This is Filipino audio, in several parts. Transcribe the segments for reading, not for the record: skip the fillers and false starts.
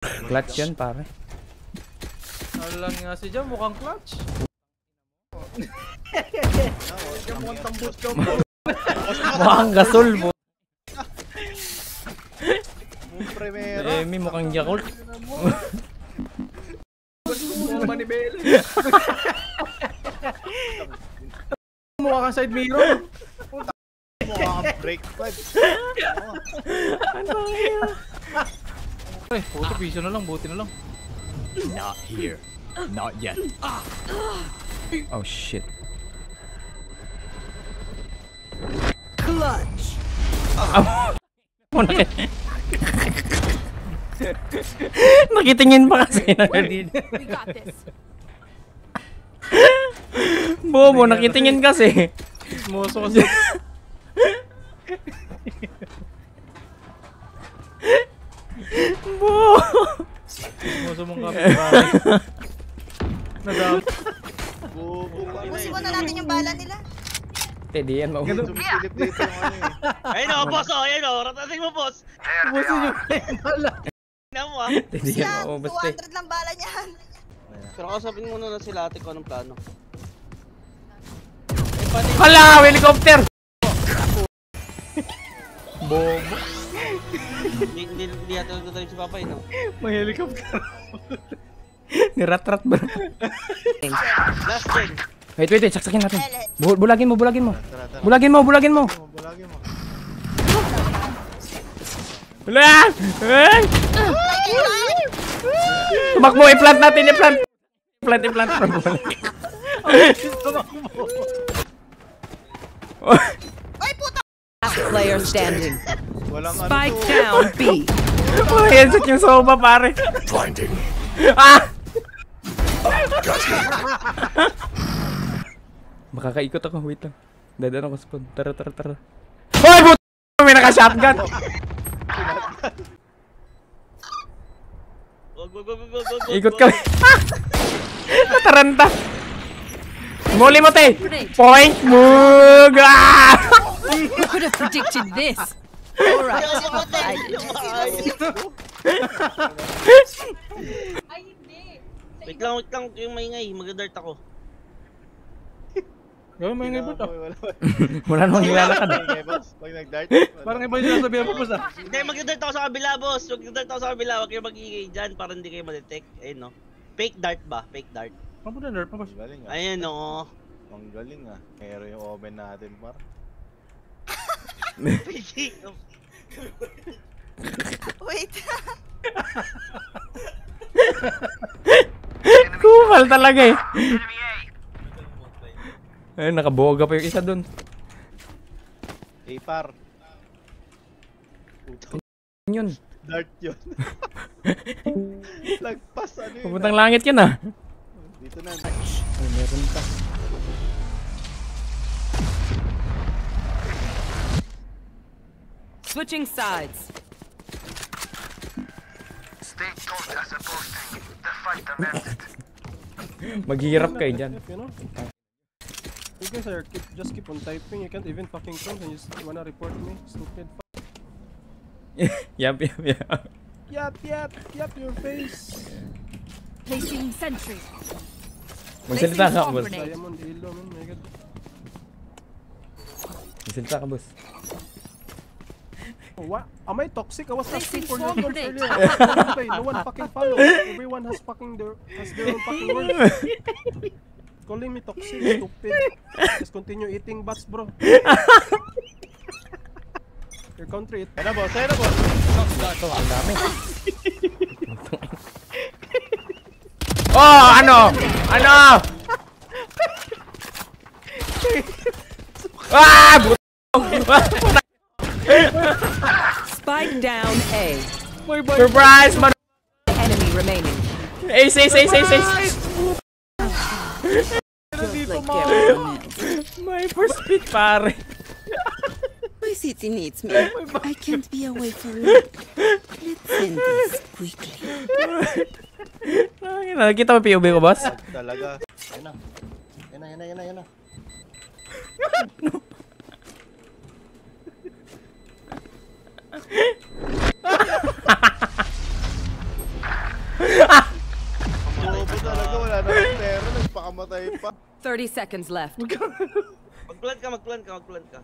Clutch yan pare. Alam nga si Jam, mukhang clutch. Mukhang gasol mo. Emi mukhang Yakult. Mukha kang side mirror. Mukha kang brake pad. Ano yun? Ay, puto, piso na lang, buti na lang. Not here. Not yet. Oh shit. Clutch! Nakitingin pa kasi na din. We got this. Bobo, nakitingin kasi. Moso kasi. Bo! Moso mong kapitbahay. Nadami. Busin ko na natin yung bala nila. Tedi yan, maunod. Ayun o, boss o, ayun o. Ratasing mo, boss. Busin yung bala. Tedi yan, maubos te. 200 lang bala niyan. Pero kasapin mo na sila ate ko anong plano. Hala! Helicopter! Bobo. Hindi ato nagtatalim si Papa yun, no? May helicopter. Niratrat ba? Last thing. Wait, wait, wait. Saksakin natin. Bulagin mo, bulagin mo. Bulagin mo, bulagin mo. Bulagin mo. Wala! Tumakbo, i-plant natin, i-plant. I-plant, i-plant. Tumakbo. Ay puta! Player standing. Spike down B. Oh, headset yung soba pare. Blinding. Ah! Makakaikot ako, wait lang. Dadaan ako spawn. Tara, tara, tara. Ay puta! May naka-shotgun! Ikot ka. Nataranta. Muli mo te! Point mug! You could have predicted this! Alright, I did. Ay, hindi! Wait lang yung maingay. Mag-dart ako. Gawin maingay ba ito? Wala namang nilalakad. Pag nag-dart? Parang iba yung sasabihan po, boss ah. Hindi, mag-dart ako sa kabila, boss. Mag-dart ako sa kabila. Huwag kayo mag-ingay dyan para hindi kayo ma-detect. Ayun no. Fake dart ba? Fake dart. Saan po na nerd pa ba siya? Ayan o. Ang galing ah. Pero yung oven natin par. Wait. Kupal talaga eh. Ayun nakaboga pa yung isa dun. Hey par. Yun. Dart yun. Lagpas ano yun. Pupuntang langit yun ah. Dito na. Ay, meron ka. Switching sides. Stay put as opposing. The fight amended. Maghihirap kayo dyan. You guys are just keep on typing. You can't even fucking come and you wanna report me. Stupid fuck. Yap, yap, yap. Yap, yap, yap your face. Placing sentry. Magsalita ka, boss. Magsalita ka, boss. What? Am I toxic? I was asking for your gold earlier. No one fucking follows. Everyone has fucking their own fucking words. Calling me toxic, stupid. Just continue eating bats, bro. Your country eat. Ayun na, boss. Ayun na, boss. Ito, ang dami. Oh, ano? Ano? Ah! Spike down A. Surprise, man. Enemy remaining. Ace, ace, ace, ace, ace. My first speed, pare. My city needs me. I can't be away for long. Let's end this quickly. Nakikita mo POV ko, boss? Talaga. Yan na. Yan na, yan na, yan na, yan na. nakakamatay pa. 30 seconds left. Mag-plant ka, mag-plant ka, mag-plant ka.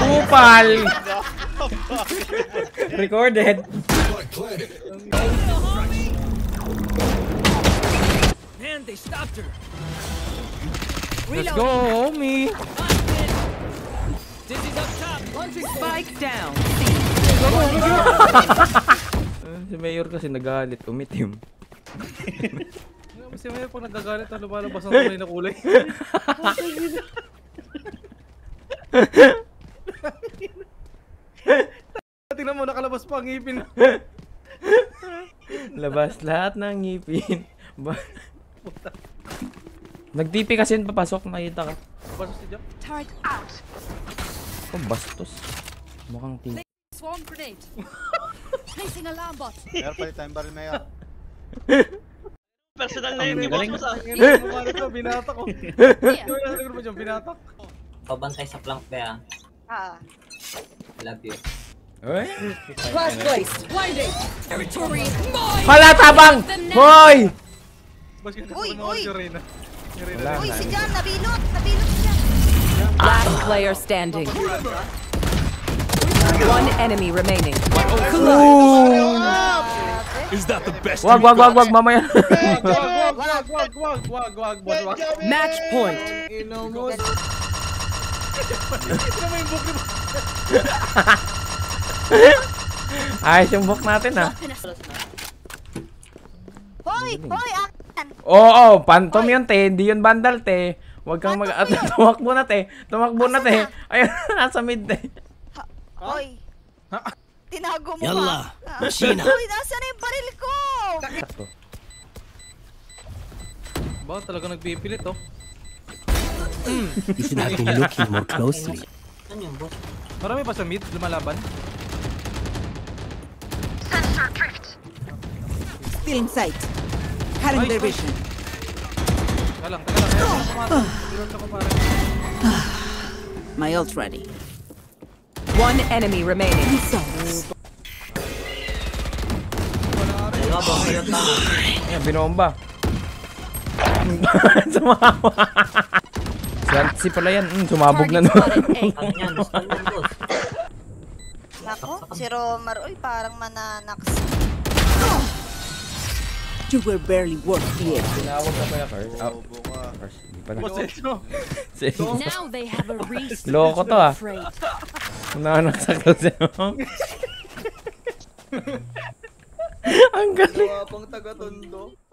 Kupal! Recorded. Man, they stopped her. Let's go, homie. Dizzy's up top. Launching spike down. Si Mayor kasi nagagalit, umitim. Si Mayor pag nagagalit, lumalabas ang kulay na kulay. Tingnan mo, nakalabas pa ang ngipin. Labas lahat ng ngipin. Nag-DP kasi yun, papasok, nakita ka. Bastos si Jack. Oh, bastos. Mukhang team. Swarm grenade. Placing alarm bot. Mayroon pala time baril, Mayor. Personal na yun, i-box mo sa akin. Binatak ko. Binatak ko. Pabantay sa plank ba? Ah. Love you. Oy. Last place. Blinding. Territory mine. Palatabang. Hoy. Uy, uy. Uy, si Jan, nabilot. Nabilot siya. Last player standing. One enemy remaining. Is that the best? Wag, mamaya. Wag. Match point. Ayos yung book natin, ha? Hoy! Oo, pantom yun, te. Hindi yun bandal, te. Huwag kang mag- Tumakbo na, te. Tumakbo na, te. Ayun, nasa mid, te. Hoy! Tinago mo ba? Machina! Hoy, nasa na yung baril ko! Ba, talaga nagpipilit, oh. If not been looking more closely. Marami pa sa mid, lumalaban. Sensor drift. Still in sight. Current their vision. Teka lang. My ult ready. One enemy remaining. Binomba. Sumawa. Gansi pala yan, sumabog na nun. Ako, si Romar, uy, parang mananaks. You were barely worth here. Tinawag na ba yung Kars? Kars, hindi pa nag- Loko to, ah. Nananaksak na siya. Ang galing. Ang galing.